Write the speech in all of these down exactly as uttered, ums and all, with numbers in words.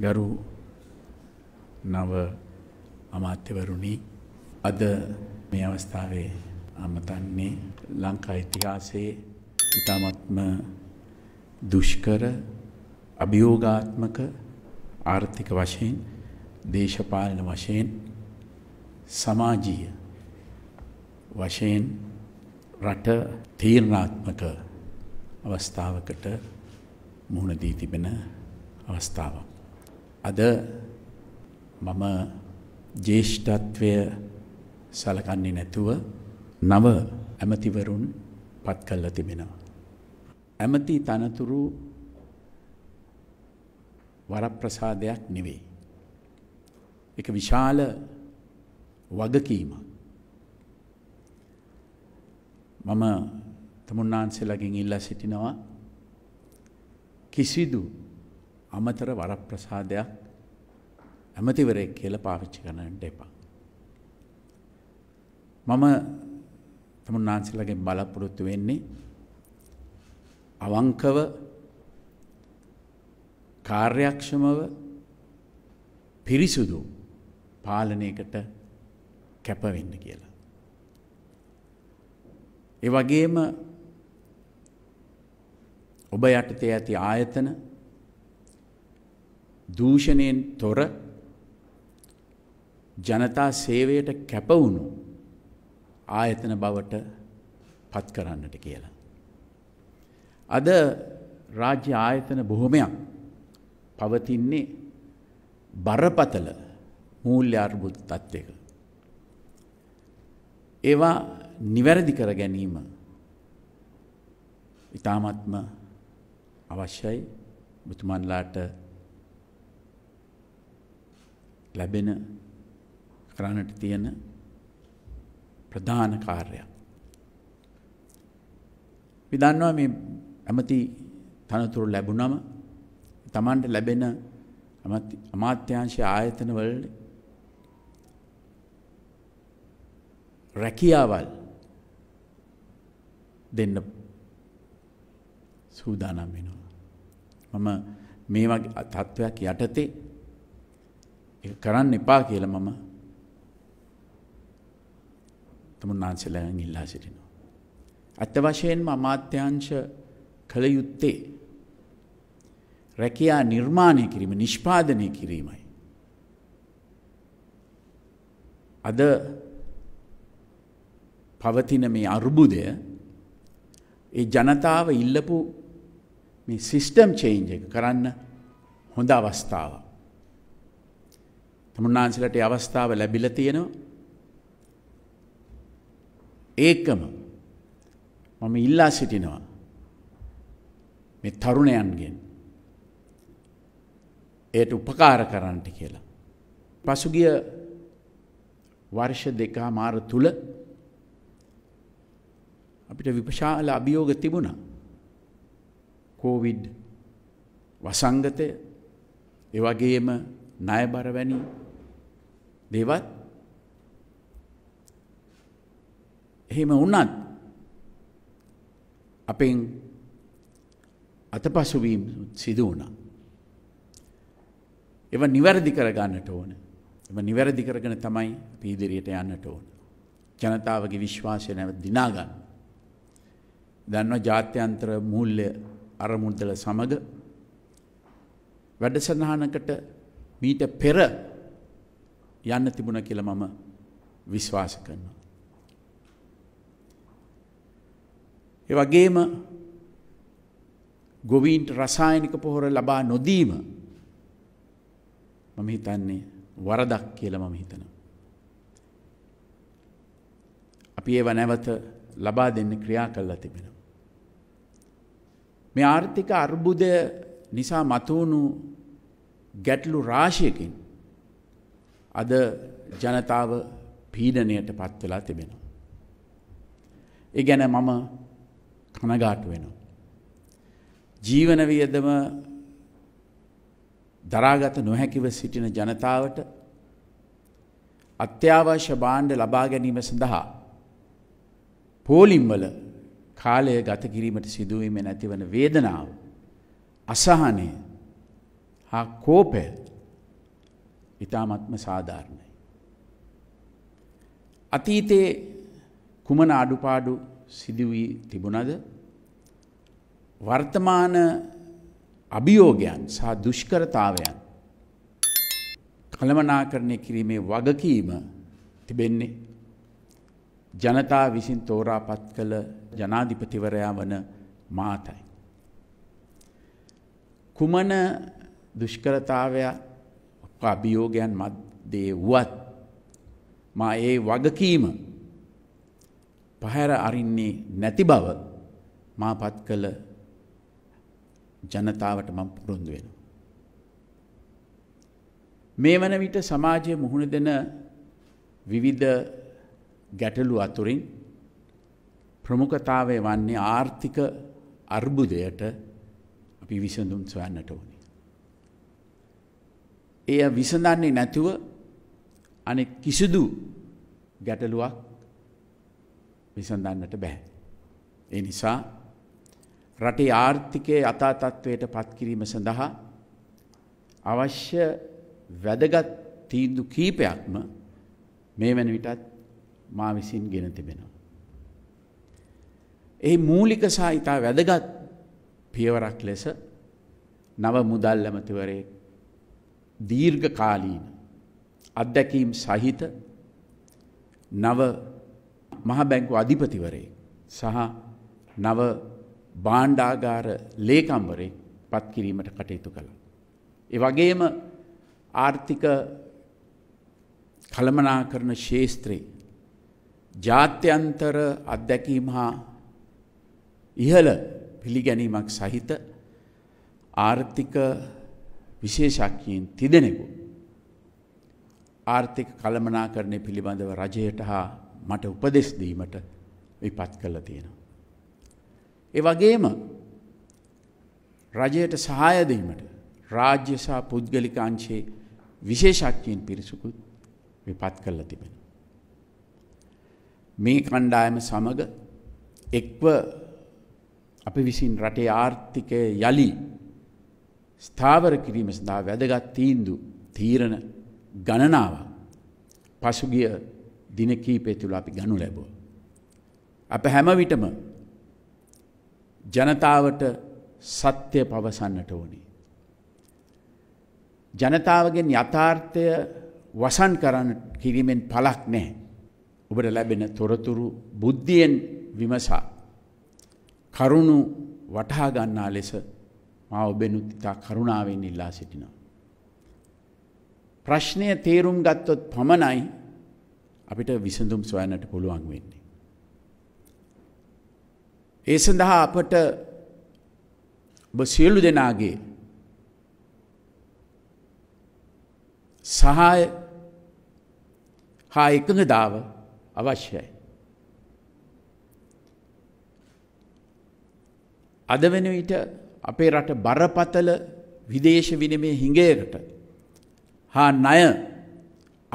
ගරු නව අමාත්‍යවරුනි, අද මේ අවස්ථාවේ අමතන්නේ ලංකා ඉතිහාසයේ ඉතාමත්ම දුෂ්කර අභියෝගාත්මක ආර්ථික වශයෙන්, දේශපාලන වශයෙන්, සමාජීය වශයෙන් රට තීරණාත්මක අවස්ථාවකට මුහුණ දී තිබෙන අවස්ථාවක්. අද මම ජේෂ්ඨත්වය සලකන්නේ නැතුව නව ඇමතිවරුන් පත් කළා තිබෙනවා. ඇමති තනතුරු වරප්‍රසාදයක් නෙවෙයි. ඒක විශාල වගකීමක්. මම තමුන්නාන්සේලාගෙන් ඉල්ලා සිටිනවා කිසිදු අමතර වරප්‍රසාදයක් ඇමතිවරයෙක් කියලා පාවිච්චි කරන්නට එපා. මම තමුන්නාන්සේලාගෙන් බලාපොරොත්තු වෙන්නේ අවංකව, කාර්යක්ෂමව, පිරිසුදු පාලනයකට කැපවෙන්න කියලා. ඒ වගේම ඔබ යටතේ ඇති ආයතන දූෂණයෙන් තොර ජනතා සේවයට කැපවුණු ආයතන බවට පත් කරන්නට කියලා. අද රාජ්‍ය ආයතන බොහොමයක් පවතින්නේ බරපතල මූල්‍ය අර්බුද තත්ත්වයක. ඒවා නිවැරදි කර ගැනීම ඉතාමත්ම අවශ්‍යයි. මුතුමන්ලාට ලැබෙන කරන්නට තියෙන ප්‍රධාන කාර්යයක්. අපි දන්නවා මේ ඇමති තනතුරු ලැබුණම තමන්ට ලැබෙන අමාත්‍යාංශ ආයතනවල රැකියාවල් දෙන්න සූදානම් වෙනවා. මම මේ වගේ තත්ත්වයක් යටතේ ඒක කරන්න එපා කියලා මම තමුන්නාන්සේලාගෙන් ඉල්ලා සිටිනවා. අත්ත වශයෙන්ම අමාත්‍යාංශ කළ යුත්තේ රැකියා නිර්මාණය කිරීම, නිෂ්පාදනය කිරීමයි. අද පවතින මේ අර්බුදය, ඒ ජනතාව ඉල්ලපු මේ සිස්ටම් චේන්ජ් එක කරන්න හොඳ අවස්ථාව. තමුන්නාන්සේලාට ඒ අවස්ථාව ලැබිලා තියෙනවා. ඒකම මම ඉල්ලා සිටිනවා මේ තරුණයන්ගෙන් ඒට උපකාර කරන්නට කියලා. පසුගිය වර්ෂ දෙකමාර තුල අපිට විශාල අභියෝග තිබුණා. කෝවිඩ් වසංගතය, ඒ වගේම ණයබර වැනි දේවල්. එහෙම වුණත් අපෙන් අතපසු වීම සිදු වුණා. ඒවා නිවැරදි කර ගන්නට ඕන. ඒවා නිවැරදි කරගෙන තමයි අපි ඉදිරියට යන්නට ඕන. ජනතාවගේ විශ්වාසය නැවත දිනා ගන්න. දන්නවා ජාත්‍යන්තර මූල්‍ය අරමුදල සමග වැඩසටහනකට මීට පෙර යන්න තිබුණා කියලා මම විශ්වාස කරනවා. ඒ වගේම ගොවීන්ට රසායනික පොහොර ලබා නොදීම මම හිතන්නේ වරදක් කියලා මම හිතනවා. අපි ඒව නැවත ලබා දෙන්න ක්‍රියා කළා තිබෙනවා. මේ ආර්ථික අර්බුදය නිසා මතුවුණු ගැටලු රාශියකින් අද ජනතාව පීඩණයට පත් වෙලා තිබෙනවා. ඒ ගැන මම කනගාටු වෙනවා. ජීවන වියදම දරාගත නොහැකිව සිටින ජනතාවට අත්‍යවශ්‍ය භාණ්ඩ ලබා ගැනීම සඳහා පෝලිම්වල කාලය ගත කිරීමට සිදුවීම නැතිවන වේදනාව, අසහනය આ කෝපය ඊටාත්ම සාධාරණයි. අතීතයේ කුමන අඩුපාඩු සිදු වී තිබුණද වර්තමාන අභියෝගයන් සහ දුෂ්කරතාවයන් කළමනාකරණය කිරීමේ වගකීම තිබෙන්නේ ජනතා විසින් තෝරාපත් කළ ජනාධිපතිවරයා වන මාතයි. කුමන දුෂ්කරතාවයා අභියෝගයන් මැද්දේ වුවත් මා ඒ වගකීම පහැර අරින්නේ නැති බව මා පත් කළ ජනතාවට මම පුරුදු වෙනවා. මේ වන විට සමාජයේ මුහුණ දෙන විවිධ ගැටලු අතුරින් ප්‍රමුඛතාවය වන්නේ ආර්ථික අර්බුදයට අපි විසඳුම් සොයන්නට ඕනේ. එය විසඳන්නේ නැතුව අනෙක් කිසිදු ගැටලුවක් විසඳන්නට බෑ. ඒ නිසා රටේ ආර්ථිකයේ යථා තත්ත්වයට පත් කිරීම සඳහා අවශ්‍ය වැදගත් තීන්දුව කීපයක්ම මේ වන විටත් මා විසින් ගෙන තිබෙනවා. ඒ මූලික සහ ඉතා වැදගත් පියවරක් ලෙස නව මුදල් ඇමතිවරයෙක් දීර්ඝ කාලීන අත්දැකීම් සහිත නව මහ බැංකු අධිපතිවරයෙක් සහ නව භාණ්ඩාගාර ලේකම්වරයෙක් පත් කිරීමට කටයුතු කළා. ඒ වගේම ආර්ථික කළමනාකරණ ශාස්ත්‍රයේ ජාත්‍යන්තර අත්දැකීම් හා ඉහළ පිළිගැනීමක් සහිත ආර්ථික විශේෂඥයින් තිදෙනෙකු ආර්ථික කළමනාකරණය පිළිබඳව රජයට හා මට උපදෙස් දීමට විපත් කළා තියෙනවා. ඒ වගේම රජයට සහාය දීමට රාජ්‍ය සහ පුද්ගලික අංශයේ විශේෂඥයින් පිරිසකුත් විපත් කළා තිබෙනවා. මේ කණ්ඩායම සමග එක්ව අපි විසින් රටේ ආර්ථිකය යලි ස්ථාවර කිරීම සඳහා වැදගත් තීන්දුව තීරණ ගණනාව පසුගිය දින කීපය තුළ අපි ගනු ලැබුවා. අප හැම විටම ජනතාවට සත්‍ය පවසන්නට ඕනේ. ජනතාවගෙන් යථාර්ථය වසන් කරන කිරීමෙන් පළක් නැහැ. ඔබට ලැබෙන තොරතුරු බුද්ධියෙන් විමසා කරුණු වටහා ගන්නා ලෙස මා ඔබෙනුත් ඉතා කරුණාවෙන් ඉල්ලා සිටිනවා. ප්‍රශ්නය තේරුම් ගත්තොත් පමණයි අපිට විසඳුම් සොයන්නට පුළුවන් වෙන්නේ. ඒ සඳහා අපට ඔබ සියලු දෙනාගේ සහාය හා එකඟතාව අවශ්‍යයි. අද වෙන විට අපේ රට බරපතල විදේශ විනිමය හිඟයකට හා ණය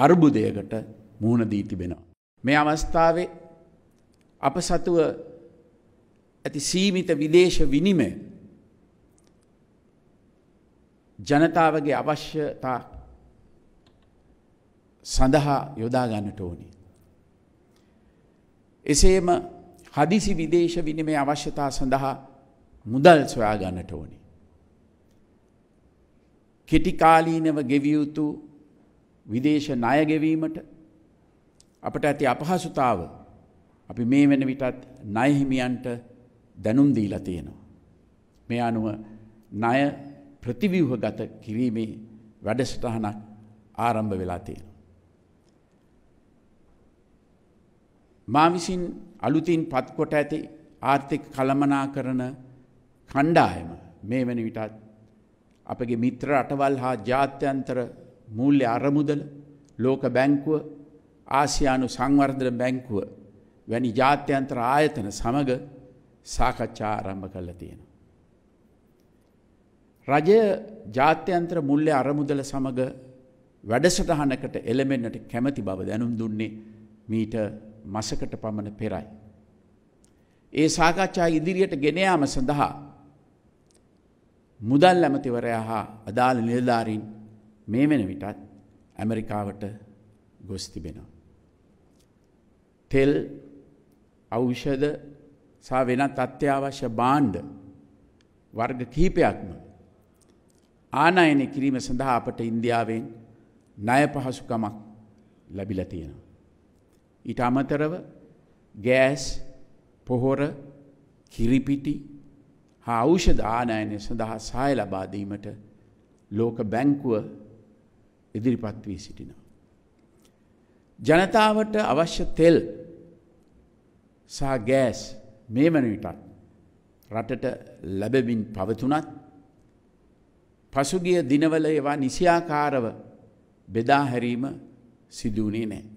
අර්බුදයකට මුහුණ දී තිබෙනවා. මේ අවස්ථාවේ අප සතුව ඇති සීමිත විදේශ විනිමය ජනතාවගේ අවශ්‍යතා සඳහා යොදා ගන්නට ඕනේ. එසේම හදිසි විදේශ විනිමය අවශ්‍යතා සඳහා මුදල් සොයා ගන්නට ඕනේ. කෙටි කාලීනව ගෙවිය යුතු විදේශ ණය ගෙවීමට අපට ඇති අපහසුතාව අපි මේ වෙන විටත් ණය හිමියන්ට දැනුම් දීලා තියෙනවා. මේ අනුව ණය ප්‍රතිව්‍යුහගත කිරීමේ වැඩසටහනක් ආරම්භ වෙලා තියෙනවා. මා විසින් අලුතින් පත්කොට ඇති ආර්ථික කළමනාකරණ කණ්ඩායම මේ වෙන විටත් අපගේ මිත්‍ර රටවල් හා ජාත්‍යන්තර මූල්‍ය අරමුදල, ලෝක බැංකුව, ආසියානු සංවර්ධන බැංකුව වැනි ජාත්‍යන්තර ආයතන සමග සාකච්ඡා ආරම්භ කළා තියෙනවා. රජය ජාත්‍යන්තර මූල්‍ය අරමුදල සමග වැඩසටහනකට එළඹෙන්නට කැමැති බව දැනුම් දුන්නේ මීට මාසකට පමණ පෙරයි. ඒ සාකච්ඡා ඉදිරියට ගෙන යාම සඳහා මුදල් ඇමතිවරයා හා අදාළ නිලධාරීන් මේ වෙන විටත් ඇමරිකාවට ගොස් තිබෙනවා. තෙල්, ඖෂධ සහ වෙනත් අත්‍යවශ්‍ය භාණ්ඩ වර්ග කිහිපයක්ම ආනයනය කිරීම සඳහා අපට ඉන්දියාවෙන් ණය පහසුකමක් ලැබිලා තියෙනවා. ඊට අමතරව ගෑස්, පොහොර, කිරිපිටි හා ඖෂධ ආනයනය සඳහා සහාය ලබා දීමට ලෝක බැංකුව ඉදිරිපත් වී සිටිනවා. ජනතාවට අවශ්‍ය තෙල් සහ ගෑස් මේ වන විටත් රටට ලැබෙමින් පවතුනත් පසුගිය දිනවල ඒවා නිසියාකාරව බෙදා හැරීම සිදු වුණේ නැහැ.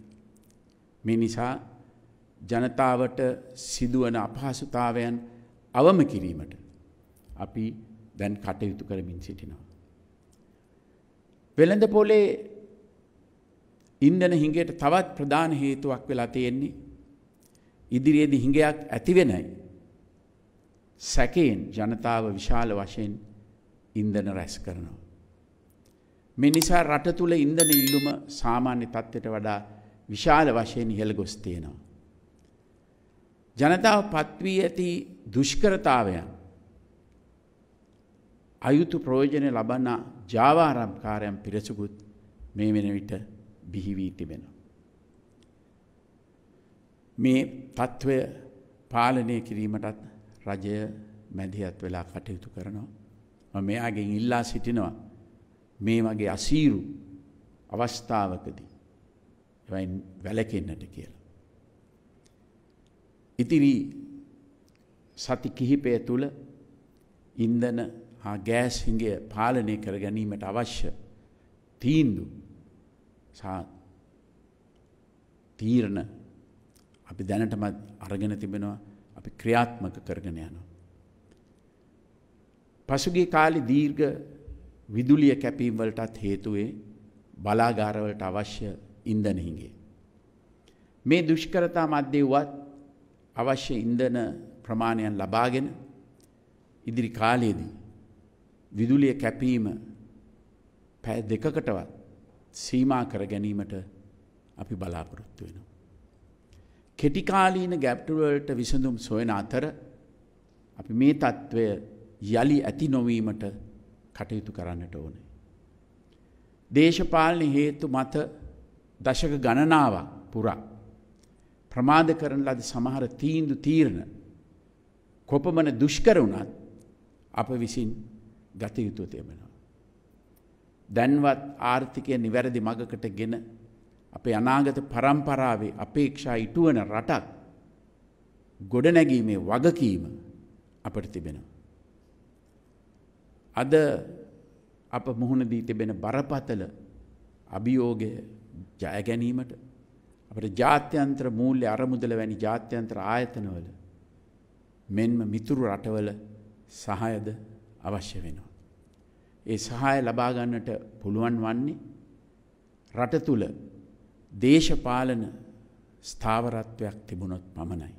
මේ නිසා ජනතාවට සිදුවන අපහසුතාවයන් අවම කිරීමට අපි දැන් කටයුතු කරමින් සිටිනවා. වෙළඳ පොලේ ඉන්ධන හිඟයට තවත් ප්‍රධාන හේතුවක් වෙලා තියෙන්නේ ඉදිරියේදී හිඟයක් ඇති වෙනයි සැකයෙන් ජනතාව විශාල වශයෙන් ඉන්ධන රැස් කරනවා. මේ නිසා රට තුල ඉන්ධන ඉල්ලුම සාමාන්‍ය තත්ත්වයට වඩා විශාල වශයෙන් ඉහළ ගොස් තියෙනවා. ජනතාව පත්වී ඇති දුෂ්කරතාවයන් අයුතු ප්‍රයෝජන ලබන ජාවාරම්කාරයන් පිරිසකුත් මේ වෙන විට බිහි වී තිබෙනවා. මේ තත්ත්වය පාලනය කිරීමටත් රජය මැදිහත් වෙලා කටයුතු කරනවා. මම මෙයාගෙන් ඉල්ලා සිටිනවා මේ වගේ අසීරු අවස්ථාවකදී එවයින් වැළකෙන්නට කියලා. ඉතිරි සති කිහිපය තුළ ඉන්ධන හා ගෑස් හිඟය පාලනය කර ගැනීමට අවශ්‍ය තීන්දුව සහ තීරණ අපි දැනටමත් අරගෙන තිබෙනවා, අපි ක්‍රියාත්මක කරගෙන යනවා. පසුගිය කාලේ දීර්ඝ විදුලිය කැපීම් වලටත් හේතු වේ බලාගාරවලට අවශ්‍ය ඉන්ධන හිඟය. මේ දුෂ්කරතා මැද්දේ වුවත් අවශ්‍ය ඉන්ධන ප්‍රමාණයන් ලබාගෙන ඉදිරි කාලයේදී විදුලිය කැපීම පැය දෙකකටවත් සීමා කර ගැනීමට අපි බලාපොරොත්තු වෙනවා. කෙටි කාලීන ගැටලු වලට විසඳුම් සොයන අතර අපි මේ తත්වය යලි ඇති නොවීමට කටයුතු කරන්නට ඕනේ. දේශපාලන හේතු මත දශක ගණනාවක් පුරා ප්‍රමාද කරන ලද සමහර තීන්දු තීරණ කොපමණ දුෂ්කර වුණත් අප විසින් ගත යුතුව තිබෙනවා. දැන්වත් ආර්ථිකය නිවැරදි මඟකට ගෙන අපේ අනාගත පරම්පරාවේ අපේක්ෂා ඉටුවන රටක් ගොඩනැගීමේ වගකීම අපට තිබෙනවා. අද අප මුහුණ දී තිබෙන බරපතල අභියෝගය ජය ගැනීමට අපට ජාත්‍යන්තර මූල්‍ය අරමුදල වැනි ජාත්‍යන්තර ආයතනවල මෙන්ම මිතුරු රටවල සහායද අවශ්‍ය වෙනවා. ඒ සහාය ලබා ගන්නට පුළුවන් වන්නේ රට තුල දේශපාලන ස්ථාවරත්වයක් තිබුණොත් පමණයි.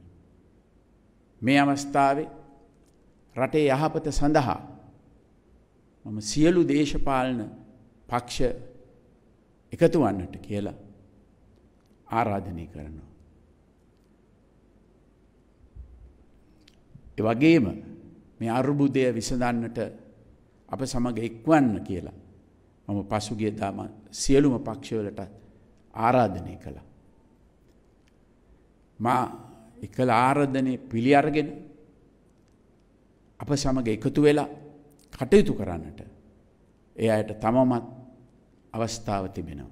මේ අවස්ථාවේ රටේ යහපත සඳහා මම සියලු දේශපාලන පක්ෂ එකතු වන්නට කියලා ආරාධනය කරනවා. ඒ වගේම මේ අර්බුදය විසඳන්නට අප සමග එක්වන්න කියලා මම පසුගිය දාම සියලුම පක්ෂවලට ආරාධනය කළා. මා එකල ආරාධනය පිළි අරගෙන අප සමග එකතු වෙලා කටයුතු කරන්නට ඒ අයට තමමත් අවස්ථාව තිබෙනවා.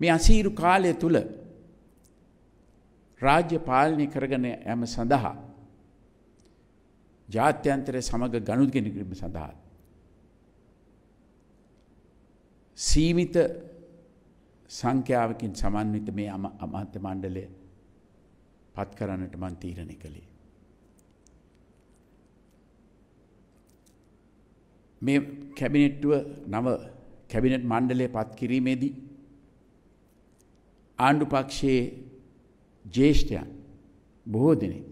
මේ අසීරු කාලය තුල රාජ්‍ය පාලනය කරගෙන යෑම සඳහා ජාත්‍යන්තරය සමග ගනුදෙනු කිරීම සඳහා සීමිත සංඛ්‍යාවකින් සමන්විත මේ අමාත්‍ය මණ්ඩලය පත් කරන්නට මම තීරණය කළේ. මේ කැබිනට්ටුව නව කැබිනට් මණ්ඩලය පත් කිරීමේදී ආණ්ඩු පක්ෂයේ ජ්‍යෙෂ්ඨයන් බොහෝ දෙනෙක්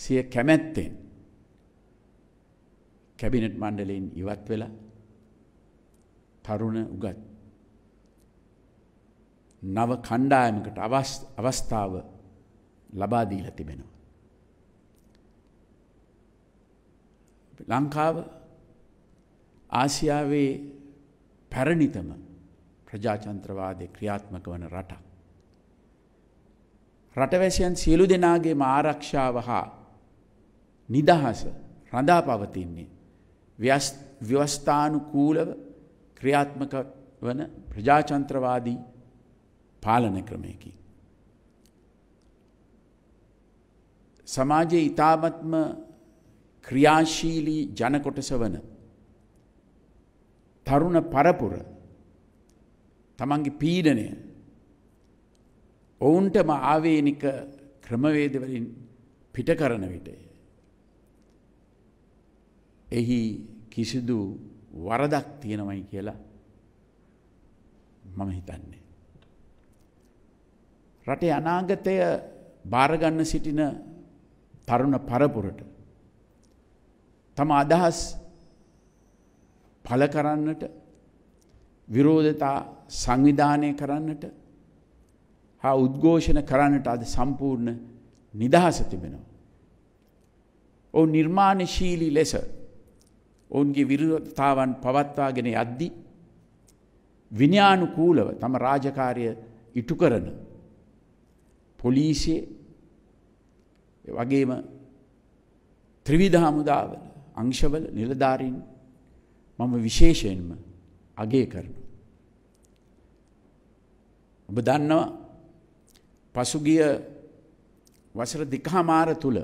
සිය කැමැත්තෙන් කැබිනට් මණ්ඩලයෙන් ඉවත් වෙලා තරුණ උගත් නව කණ්ඩායමකට අවස්ථාව ලබා දීලා තිබෙනවා. ලංකාව ආසියාවේ පැරණිතම ප්‍රජාතන්ත්‍රවාදයේ ක්‍රියාත්මක වන රටක්. රටවැසියන් සියලු දෙනාගේම ආරක්ෂාව හා නිදහස රඳා පවතින්නේ ව්‍යවස්ථානුකූලව ක්‍රියාත්මක වන ප්‍රජාතන්ත්‍රවාදී පාලන ක්‍රමයකි. සමාජයේ ඉතාමත්ම ක්‍රියාශීලී ජනකොටස වන තරුණ පරපුර තමන්ගේ පීඩනය ඔවුන්ටම ආවේනික ක්‍රමවේදවලින් පිට කරන විටය. එහි කිසිදු වරදක් තියෙනවයි කියලා මම හිතන්නේ. රටේ අනාගතය බාරගන්න සිටින තරුණ පරපුරට තම අදහස් පළ කරන්නට, විරෝධතා සංවිධානය කරන්නට හා උද්ඝෝෂණ කරන්නට අද සම්පූර්ණ නිදහස තිබෙනවා. ඔවුන් නිර්මාණශීලී ලෙස ඔවුන්ගේ විරෝධතාවන් පවත්වාගෙන යද්දී විනයානුකූලව තම රාජකාරිය ඉටු කරන පොලිසිය, වගේම ත්‍රිවිධ හමුදාවල අංශවල නිලධාරීන් මම විශේෂයෙන්ම අගය කරනවා. ඔබ දන්නවා පසුගිය වසර දෙකහමාර තුල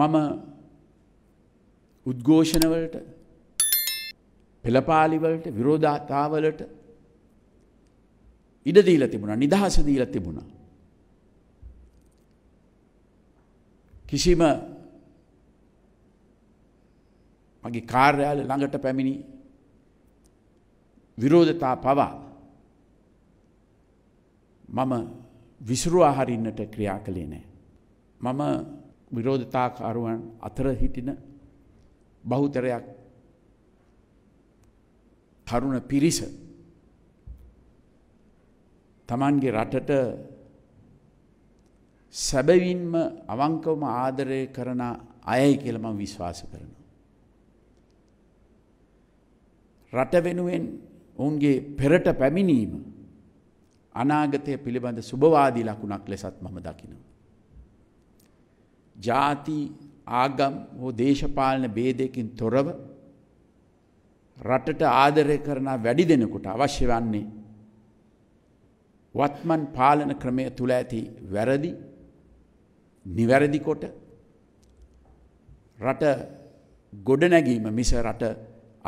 මම උද්ඝෝෂණවලට, පෙළපාලිවලට, විරෝධතාවලට ඉඩ දීලා තිබුණා, නිදහස දීලා තිබුණා. කිසිම මගේ කාර්යාලය ළඟට පැමිණි විරෝධතා පවා මම විසිරුවා හරින්නට ක්‍රියා කළේ නෑ. මම විරෝධතාකාරුවන් අතර හිටින බහුතරයක් තරුණ පිරිස තමන්ගේ රටට සැබවින්ම අවංකවම ආදරය කරන අයයි කියලා මම විශ්වාස කරනවා. රට වෙනුවෙන් ඔවුන්ගේ පෙරට පැමිණීම අනාගතය පිළිබඳ සුභවාදී ලකුණක් ලෙසත් මම දකිනවා. ජාති, ආගම් හෝ දේශපාලන ભેදයකින් තොරව රටට ආදරය කරන වැඩි දෙනෙකුට අවශ්‍ය වන්නේ වත්මන් පාලන ක්‍රමය තුල ඇති වැරදි නිවැරදි කොට රට ගොඩනැගීම මිස රට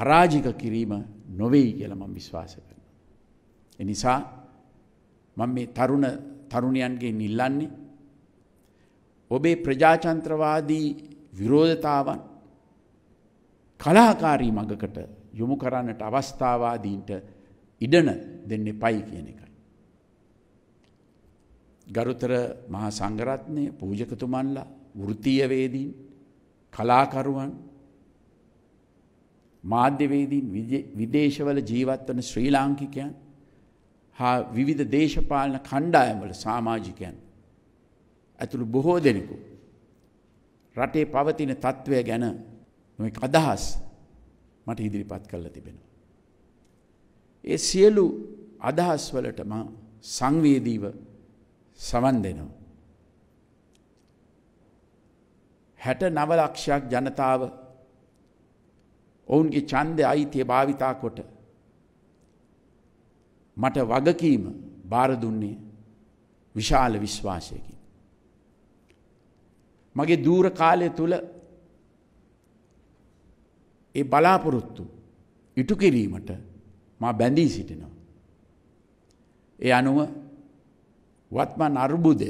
අරාජික කිරීම නොවේ කියලා මම විශ්වාස කරනවා. ඒ නිසා මම මේ තරුණ තරුණියන්ගෙන් ඉල්ලන්නේ ඔබේ ප්‍රජාතන්ත්‍රවාදී විරෝධතාවන් කලාකාරී මඟකට යොමු කරන්නට අවස්ථාවාදීන්ට ඉඩ දෙන්න එපයි කියන එකයි. ගරුතර මහා සංඝරත්නය, පූජකතුමන්ලා, වෘත්තීයවේදීන්, කලාකරුවන්, මාධ්‍යවේදීන්, විදේශවල ජීවත් වන ශ්‍රී ලාංකිකයන් හා විවිධ දේශපාලන කණ්ඩායම්වල සමාජිකයන් ඇතුළු බොහෝ දෙනෙකු රටේ පවතින තත්ත්වය ගැන නොයෙක් අදහස් මට ඉදිරිපත් කරලා තිබෙනවා. ඒ සියලු අදහස් වලට මම සංවේදීව සවන් දෙනවා. හැට නව ලක්ෂයක් ජනතාව ඔවුන්ගේ ඡන්දය, අයිතිය භාවිතා කොට මට වගකීම බාර දුන්නේ විශාල විශ්වාසයකින්. මගේ දුර කාලය තුල ඒ බලාපොරොත්තු ඉටු කිරීමට මා බැඳී සිටිනවා. ඒ අනුව වත්මන් අර්බුදය,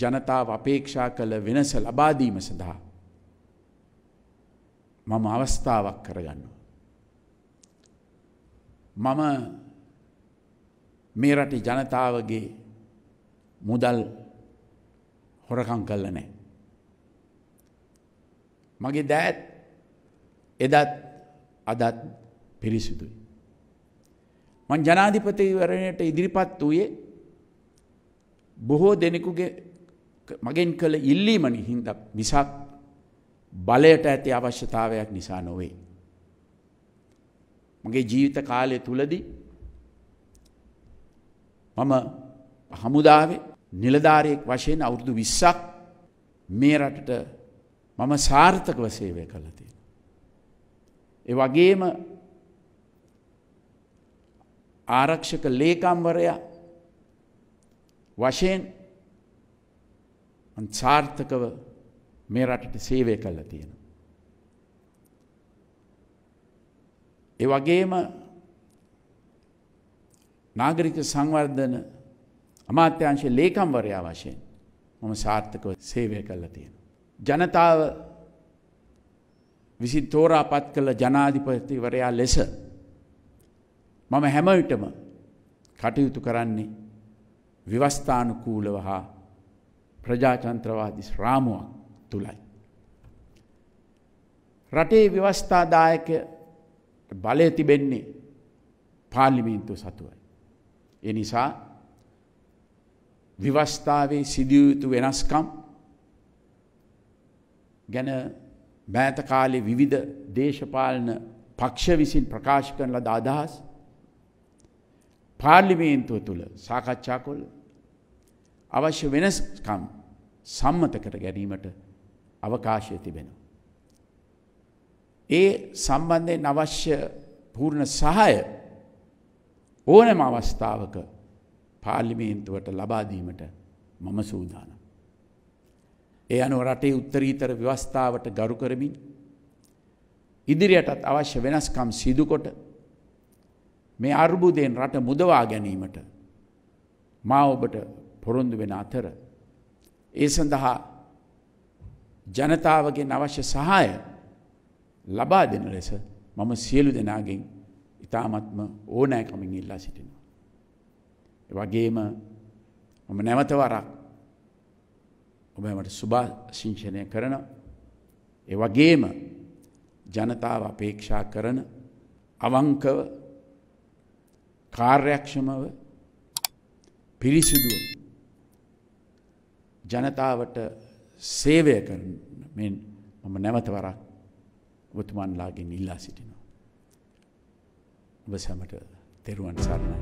ජනතාව අපේක්ෂා කළ වෙනස ලබා දීම සඳහා මම අවස්ථාවක් කරගන්නවා. මම මේ රටේ ජනතාවගේ මුදල් හොරකම් කළා නැහැ. මගේ දෑත් එදත් අදත් පිරිසිදුයි. මං ජනාධිපතිවරණයට ඉදිරිපත් වූයේ බොහෝ දෙනෙකුගේ මගෙන් කළ ඉල්ලීමනි හින්දා මිසක් බලයට ඇති අවශ්‍යතාවයක් නිසා නොවේ. මගේ ජීවිත කාලය තුලදී මම හමුදාවේ නිලධාරියෙක් වශයෙන් අවුරුදු විස්සක් මේ රටට මම සාර්ථකව සේවය කළා තියෙනවා. ඒ වගේම ආරක්ෂක ලේකම්වරයා වශයෙන් මම සාර්ථකව මේ රටට සේවය කළා තියෙනවා. ඒ වගේම නාගරික සංවර්ධන අමාත්‍යාංශ ලේකම්වරයා වශයෙන් මම සාර්ථකව සේවය කළා තියෙනවා. ජනතාව විසින් තෝරාපත් කළ ජනාධිපතිවරයා ලෙස මම හැම විටම කටයුතු කරන්නේ විවස්ථානුකූලව හා ප්‍රජාතන්ත්‍රවාදී රාමුවක් තුලයි. රටේ ව්‍යවස්ථාදායක බලය තිබෙන්නේ පාර්ලිමේන්තුව සතුවයි. ඒ නිසා විවස්ථාවේ සිදුවිය යුතු වෙනස්කම් ගැන මෑත කාලේ විවිධ දේශපාලන පක්ෂ විසින් ප්‍රකාශ කරන ලද අදහස් පාර්ලිමේන්තුව තුළ සාකච්ඡා කළ අවශ්‍ය වෙනස්කම් සම්මත කර ගැනීමට අවකාශය තිබෙනවා. ඒ සම්බන්ධයෙන් අවශ්‍ය පූර්ණ සහාය ඕනෑම අවස්ථාවක පාර්ලිමේන්තුවට ලබා දීමට මම සූදානම්. ඒ අනුව රටේ උත්තරීතර ව්‍යවස්ථාවට ගරු කරමින් ඉදිරියටත් අවශ්‍ය වෙනස්කම් සිදු කොට මේ අර්බුදයෙන් රට මුදවා ගැනීමට මා ඔබට පොරොන්දු වෙන අතර ඒ සඳහා ජනතාවගෙන් අවශ්‍ය සහාය ලබා දෙන ලෙස මම සියලු දෙනාගෙන් ඉතාමත්ම ඕනෑකමින් ඉල්ලා සිටිනවා. ඒ වගේම මම නැවත වරක් ඔබ හැමට සුභාශිංසනය කරනවා. ඒ වගේම ජනතාව අපේක්ෂා කරන අවංකව කාර්යක්ෂමව පිරිසිදුව ජනතාවට සේවය කරන මෙන් මම නැවත වරක් ඔබතුමන්ලාගෙන් ඉල්ලා සිටිනවා. ඔබ සැමට තෙරුවන් සරණයි.